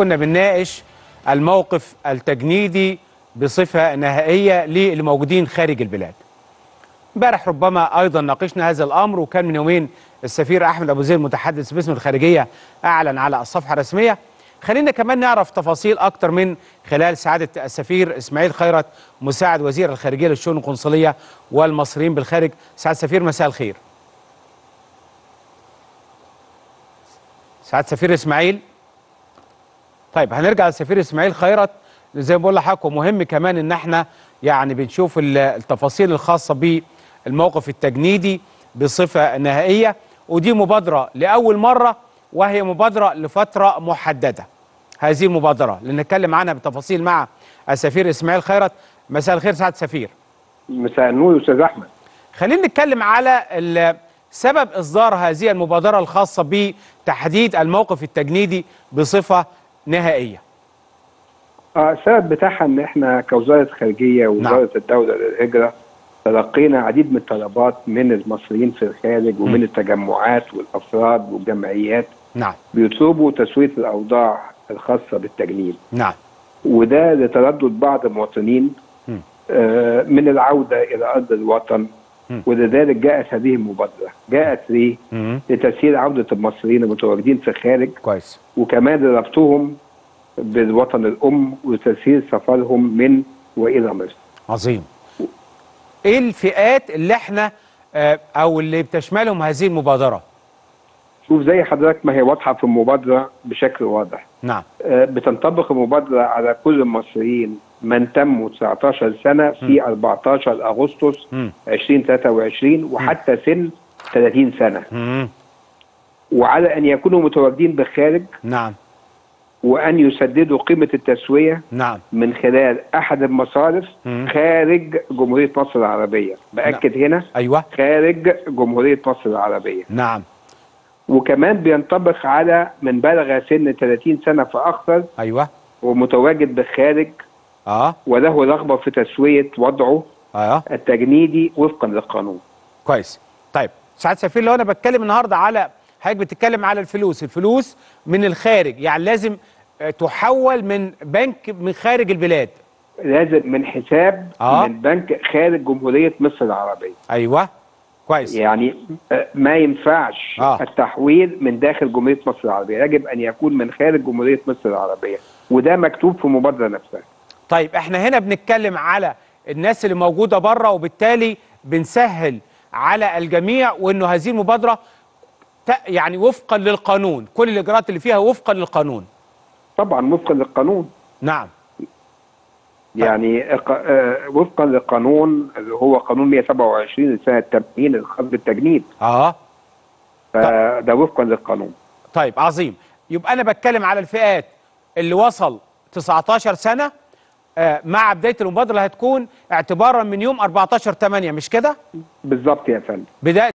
كنا بنناقش الموقف التجنيدي بصفة نهائية للموجودين خارج البلاد. امبارح ربما أيضا ناقشنا هذا الأمر، وكان من يومين السفير أحمد أبو زيد المتحدث باسم الخارجية أعلن على الصفحة الرسمية. خلينا كمان نعرف تفاصيل أكتر من خلال سعادة السفير إسماعيل خيرت مساعد وزير الخارجية للشؤون القنصلية والمصريين بالخارج. سعادة السفير مساء الخير. سعادة السفير إسماعيل. طيب هنرجع للسفير إسماعيل خيرت. زي ما بقول لحضرتك مهم كمان ان احنا يعني بنشوف التفاصيل الخاصة بالموقف التجنيدي بصفة نهائية، ودي مبادرة لأول مرة وهي مبادرة لفترة محددة. هذه المبادرة اللي نتكلم عنها بالتفاصيل مع السفير إسماعيل خيرت. مساء الخير سعادة السفير. مساء النور يا أستاذ أحمد. خلينا نتكلم على سبب إصدار هذه المبادرة الخاصة بتحديد الموقف التجنيدي بصفة نهائية. السبب بتاعها ان احنا كوزاره خارجيه ووزاره الدوله للهجره تلقينا عديد من الطلبات من المصريين في الخارج ومن التجمعات والافراد والجمعيات بيطلبوا تسويه الاوضاع الخاصه بالتجنيد. وده لتردد بعض المواطنين من العوده الى ارض الوطن، ولذلك جاءت هذه المبادره. جاءت ليه؟ لتسهيل عوده المصريين المتواجدين في الخارج كويس، وكمان لربطهم بالوطن الام وتسهيل سفرهم من والى مصر. عظيم. ايه الفئات اللي احنا او اللي بتشملهم هذه المبادره؟ شوف زي حضرتك ما هي واضحه في المبادره بشكل واضح. بتنطبق المبادره على كل المصريين من تموا 19 سنه في 14 اغسطس 2023 وحتى سن 30 سنه. وعلى ان يكونوا متواجدين بالخارج. وأن يسددوا قيمة التسوية من خلال أحد المصارف خارج جمهورية مصر العربية. بأكد هنا خارج جمهورية مصر العربية. وكمان بينطبق على من بلغ سن 30 سنة فأكثر ومتواجد بالخارج وله رغبة في تسوية وضعه التجنيدي وفقا للقانون. كويس. طيب سعادة السفير لو أنا بتكلم النهاردة على حضرتك بتتكلم على الفلوس من الخارج، يعني لازم تحول من بنك من خارج البلاد، لازم من حساب من بنك خارج جمهورية مصر العربية. ايوه كويس. يعني ما ينفعش التحويل من داخل جمهورية مصر العربية، يجب ان يكون من خارج جمهورية مصر العربية، وده مكتوب في المبادرة نفسها. طيب احنا هنا بنتكلم على الناس اللي موجودة بره، وبالتالي بنسهل على الجميع، وانه هذه المبادرة يعني وفقا للقانون، كل الاجراءات اللي فيها وفقا للقانون. طبعا وفقا للقانون. يعني وفقا للقانون اللي هو قانون 127 لسنه 80 الخاص بالتجنيد. فده وفقا للقانون. طيب عظيم. يبقى انا بتكلم على الفئات اللي وصل 19 سنه مع بدايه المبادره هتكون اعتبارا من يوم 14/8، مش كده؟ بالظبط يا فندم.